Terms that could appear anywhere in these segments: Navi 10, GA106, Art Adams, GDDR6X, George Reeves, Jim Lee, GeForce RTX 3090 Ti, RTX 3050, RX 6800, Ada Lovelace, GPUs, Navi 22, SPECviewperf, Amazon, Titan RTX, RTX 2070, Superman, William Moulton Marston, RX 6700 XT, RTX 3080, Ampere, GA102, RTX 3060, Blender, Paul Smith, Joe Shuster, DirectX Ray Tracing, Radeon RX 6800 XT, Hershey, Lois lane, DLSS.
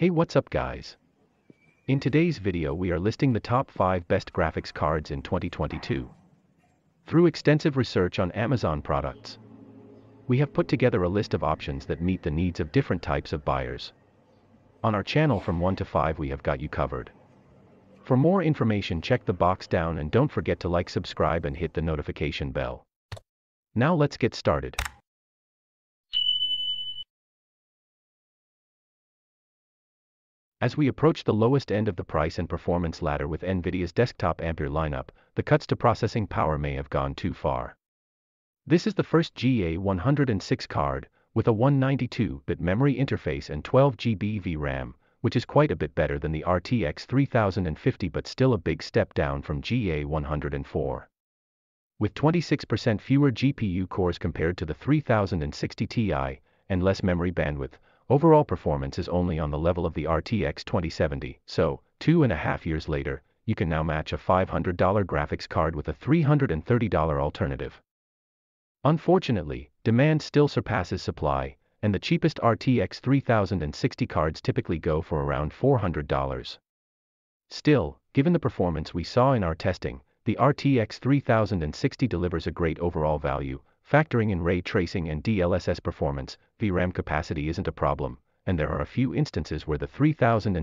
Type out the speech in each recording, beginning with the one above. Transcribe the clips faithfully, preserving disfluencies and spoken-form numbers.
Hey, what's up guys? In today's video we are listing the top five best graphics cards in twenty twenty-two. Through extensive research on Amazon products, we have put together a list of options that meet the needs of different types of buyers. On our channel from one to five we have got you covered. For more information check the box down and don't forget to like, subscribe and hit the notification bell. Now let's get started. As we approach the lowest end of the price and performance ladder with NVIDIA's desktop Ampere lineup, the cuts to processing power may have gone too far. This is the first G A one oh six card, with a one ninety-two bit memory interface and twelve gigabytes RAM, which is quite a bit better than the R T X thirty fifty but still a big step down from G A one oh four. With twenty-six percent fewer G P U cores compared to the thirty sixty T I, and less memory bandwidth, overall performance is only on the level of the R T X twenty seventy, so, two and a half years later, you can now match a five hundred dollar graphics card with a three hundred thirty dollar alternative. Unfortunately, demand still surpasses supply, and the cheapest R T X thirty sixty cards typically go for around four hundred dollars. Still, given the performance we saw in our testing, the R T X thirty sixty delivers a great overall value. Factoring in ray tracing and D L S S performance, V RAM capacity isn't a problem, and there are a few instances where the thirty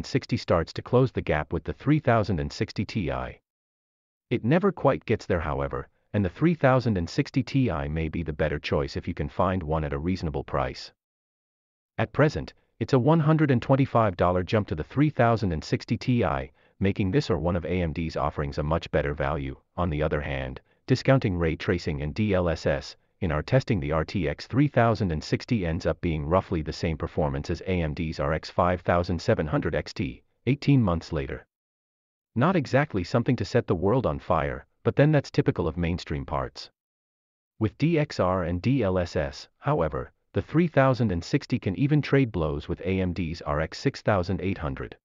sixty starts to close the gap with the thirty sixty T I. It never quite gets there however, and the thirty sixty T I may be the better choice if you can find one at a reasonable price. At present, it's a one hundred twenty-five dollar jump to the thirty sixty T I, making this or one of A M D's offerings a much better value. On the other hand, discounting ray tracing and D L S S, in our testing the R T X thirty sixty ends up being roughly the same performance as A M D's R X fifty-seven hundred X T, eighteen months later. Not exactly something to set the world on fire, but then that's typical of mainstream parts. With D X R and D L S S, however, the thirty sixty can even trade blows with A M D's R X sixty-eight hundred.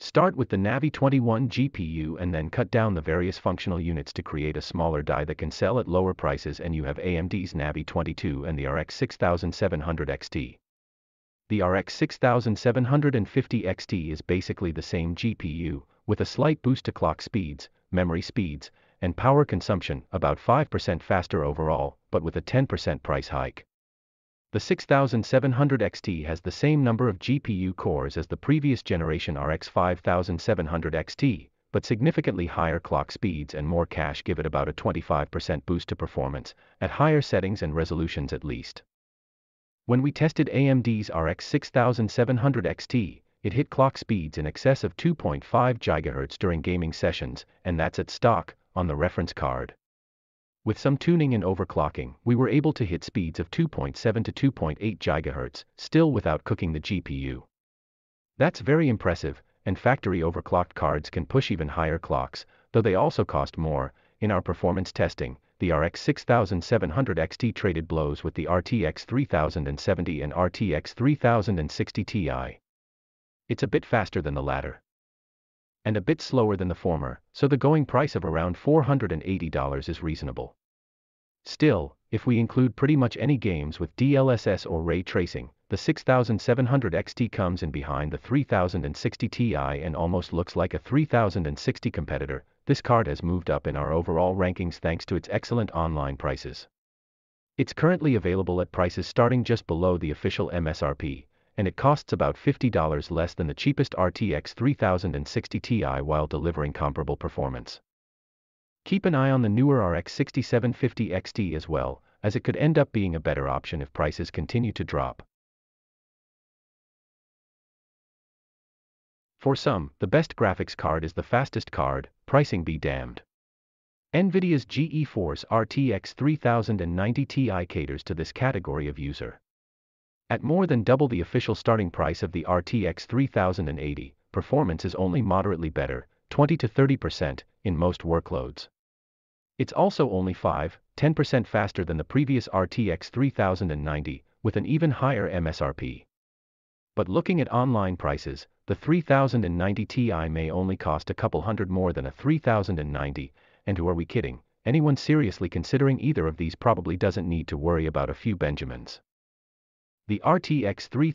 Start with the Navi twenty-one G P U and then cut down the various functional units to create a smaller die that can sell at lower prices, and you have A M D's Navi twenty-two and the R X sixty-seven hundred X T. The R X sixty-seven fifty X T is basically the same G P U, with a slight boost to clock speeds, memory speeds, and power consumption, about five percent faster overall, but with a ten percent price hike. The sixty-seven hundred X T has the same number of G P U cores as the previous generation R X fifty-seven hundred X T, but significantly higher clock speeds and more cache give it about a twenty-five percent boost to performance, at higher settings and resolutions at least. When we tested A M D's R X sixty-seven hundred X T, it hit clock speeds in excess of two point five gigahertz during gaming sessions, and that's at stock, on the reference card. With some tuning and overclocking, we were able to hit speeds of two point seven to two point eight gigahertz, still without cooking the G P U. That's very impressive, and factory overclocked cards can push even higher clocks, though they also cost more. In our performance testing, the R X sixty-seven hundred X T traded blows with the R T X thirty seventy and R T X thirty sixty T I. It's a bit faster than the latter, and a bit slower than the former, so the going price of around four hundred eighty dollars is reasonable. Still, if we include pretty much any games with D L S S or ray tracing, the sixty-seven hundred X T comes in behind the thirty sixty T I and almost looks like a thirty sixty competitor. This card has moved up in our overall rankings thanks to its excellent online prices. It's currently available at prices starting just below the official M S R P, and it costs about fifty dollars less than the cheapest R T X thirty sixty T I while delivering comparable performance. Keep an eye on the newer R X sixty-seven fifty X T as well, as it could end up being a better option if prices continue to drop. For some, the best graphics card is the fastest card, pricing be damned. NVIDIA's GeForce R T X thirty ninety T I caters to this category of user. At more than double the official starting price of the R T X thirty eighty, performance is only moderately better, twenty to thirty percent, in most workloads. It's also only five to ten percent faster than the previous R T X thirty ninety, with an even higher M S R P. But looking at online prices, the thirty ninety T I may only cost a couple hundred more than a thirty ninety, and who are we kidding? Anyone seriously considering either of these probably doesn't need to worry about a few Benjamins. the R T X thirty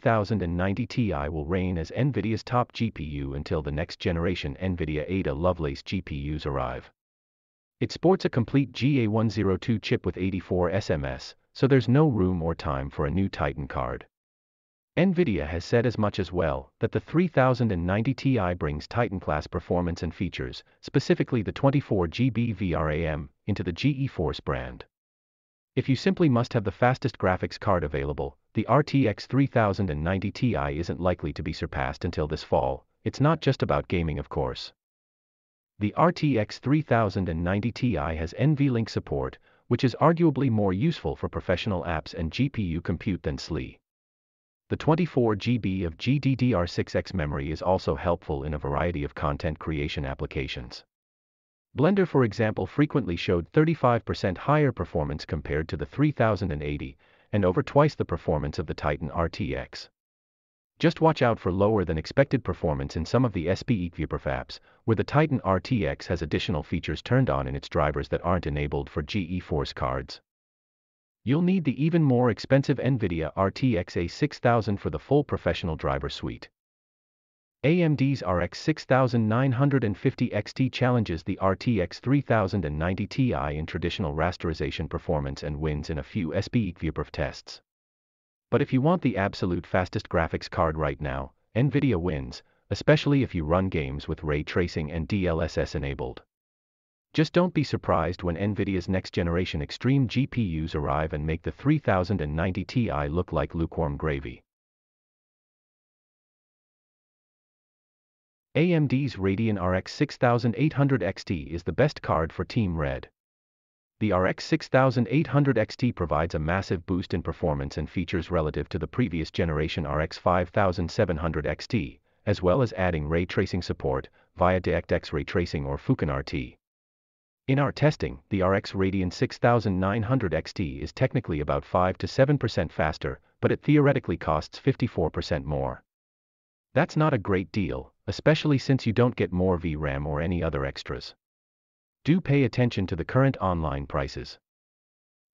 ninety T I will reign as NVIDIA's top G P U until the next-generation NVIDIA Ada Lovelace G P Us arrive. It sports a complete G A one oh two chip with eighty-four S M S, so there's no room or time for a new Titan card. NVIDIA has said as much as well, that the thirty ninety T I brings Titan-class performance and features, specifically the twenty-four gigabyte V RAM, into the GeForce brand. If you simply must have the fastest graphics card available, the R T X thirty ninety T I isn't likely to be surpassed until this fall. It's not just about gaming, of course. The R T X thirty ninety T I has NVLink support, which is arguably more useful for professional apps and G P U compute than S L I. The twenty-four gigabytes of G D D R six X memory is also helpful in a variety of content creation applications. Blender, for example, frequently showed thirty-five percent higher performance compared to the thirty eighty, and over twice the performance of the Titan R T X. Just watch out for lower-than-expected performance in some of the SPECviewperf apps, where the Titan R T X has additional features turned on in its drivers that aren't enabled for GeForce cards. You'll need the even more expensive NVIDIA R T X A six thousand for the full professional driver suite. A M D's R X sixty-nine fifty X T challenges the R T X thirty ninety T I in traditional rasterization performance and wins in a few SPECviewperf tests. But if you want the absolute fastest graphics card right now, NVIDIA wins, especially if you run games with ray tracing and D L S S enabled. Just don't be surprised when NVIDIA's next-generation extreme G P Us arrive and make the thirty ninety T I look like lukewarm gravy. A M D's Radeon R X sixty-eight hundred X T is the best card for Team Red. The R X sixty-eight hundred X T provides a massive boost in performance and features relative to the previous generation R X fifty-seven hundred X T, as well as adding ray tracing support via DirectX Ray Tracing or FukanRT. In our testing, the R X Radeon sixty-nine hundred X T is technically about five to seven percent faster, but it theoretically costs fifty-four percent more. That's not a great deal, especially since you don't get more V RAM or any other extras. Do pay attention to the current online prices.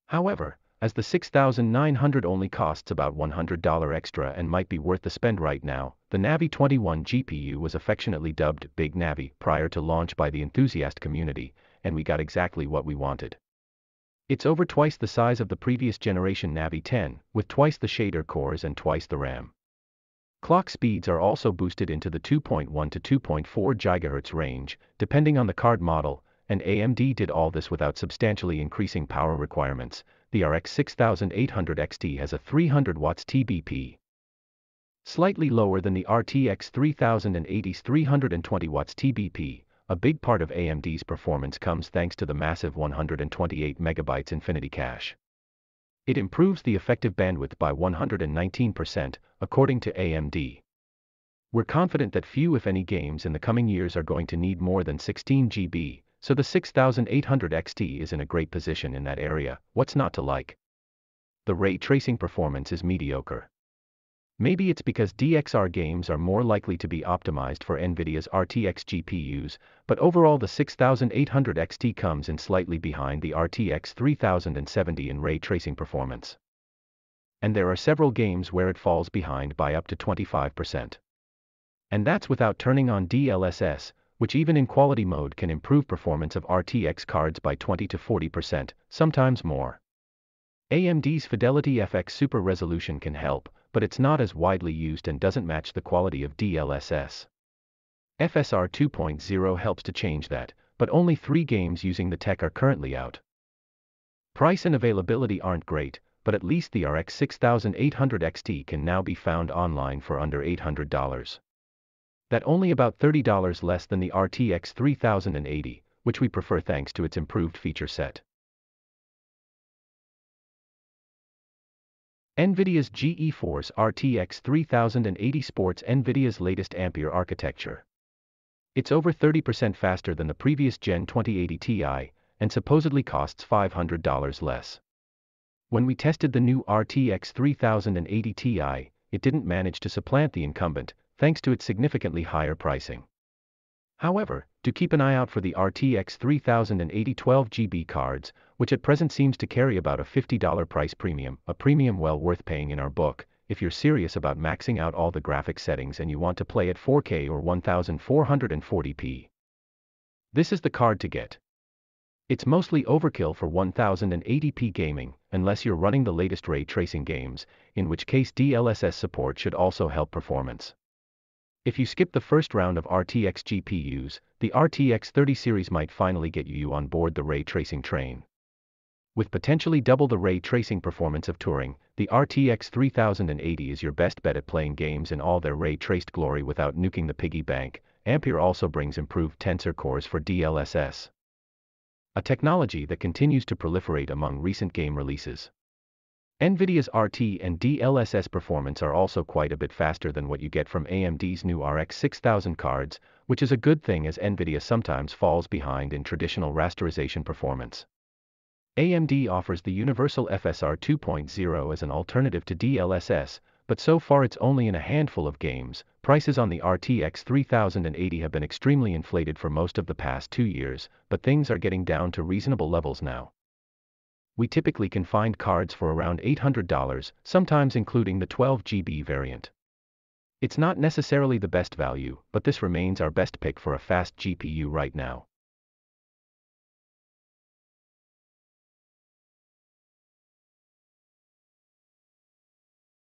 However, as the sixty-nine hundred only costs about one hundred dollars extra and might be worth the spend right now, the Navi twenty-one G P U was affectionately dubbed Big Navi prior to launch by the enthusiast community, and we got exactly what we wanted. It's over twice the size of the previous generation Navi ten, with twice the shader cores and twice the RAM. Clock speeds are also boosted into the two point one to two point four gigahertz range, depending on the card model, and A M D did all this without substantially increasing power requirements. The R X sixty-eight hundred X T has a three hundred watts T B P, slightly lower than the R T X thirty eighty's three hundred twenty watts T B P. A big part of A M D's performance comes thanks to the massive one hundred twenty-eight megabytes Infinity Cache. It improves the effective bandwidth by one hundred nineteen percent, according to A M D. We're confident that few if any games in the coming years are going to need more than sixteen gigabytes, so the sixty-eight hundred X T is in a great position in that area. What's not to like? The ray tracing performance is mediocre. Maybe it's because D X R games are more likely to be optimized for NVIDIA's R T X G P Us, but overall the sixty-eight hundred X T comes in slightly behind the R T X thirty seventy in ray tracing performance. And there are several games where it falls behind by up to twenty-five percent. And that's without turning on D L S S, which even in quality mode can improve performance of R T X cards by twenty to forty percent, sometimes more. A M D's Fidelity F X Super Resolution can help, but it's not as widely used and doesn't match the quality of D L S S. F S R two point oh helps to change that, but only three games using the tech are currently out. Price and availability aren't great, but at least the R X sixty-eight hundred X T can now be found online for under eight hundred dollars. That's only about thirty dollars less than the R T X thirty eighty, which we prefer thanks to its improved feature set. NVIDIA's GeForce R T X thirty eighty sports NVIDIA's latest Ampere architecture. It's over thirty percent faster than the previous Gen twenty eighty T I, and supposedly costs five hundred dollars less. When we tested the new R T X thirty eighty T I, it didn't manage to supplant the incumbent, thanks to its significantly higher pricing. However, do keep an eye out for the R T X thirty eighty twelve gigabyte cards, which at present seems to carry about a fifty dollars price premium, a premium well worth paying in our book, if you're serious about maxing out all the graphics settings and you want to play at four K or one thousand four hundred forty p. This is the card to get. It's mostly overkill for one thousand eighty p gaming, unless you're running the latest ray tracing games, in which case D L S S support should also help performance. If you skip the first round of R T X G P Us, the R T X thirty series might finally get you on board the ray tracing train. With potentially double the ray tracing performance of Turing, the R T X thirty eighty is your best bet at playing games in all their ray-traced glory without nuking the piggy bank. Ampere also brings improved tensor cores for D L S S, a technology that continues to proliferate among recent game releases. NVIDIA's R T and D L S S performance are also quite a bit faster than what you get from A M D's new R X six thousand cards, which is a good thing as NVIDIA sometimes falls behind in traditional rasterization performance. A M D offers the universal F S R two point oh as an alternative to D L S S, but so far it's only in a handful of games. Prices on the R T X thirty eighty have been extremely inflated for most of the past two years, but things are getting down to reasonable levels now. We typically can find cards for around eight hundred dollars, sometimes including the twelve gigabyte variant. It's not necessarily the best value, but this remains our best pick for a fast G P U right now.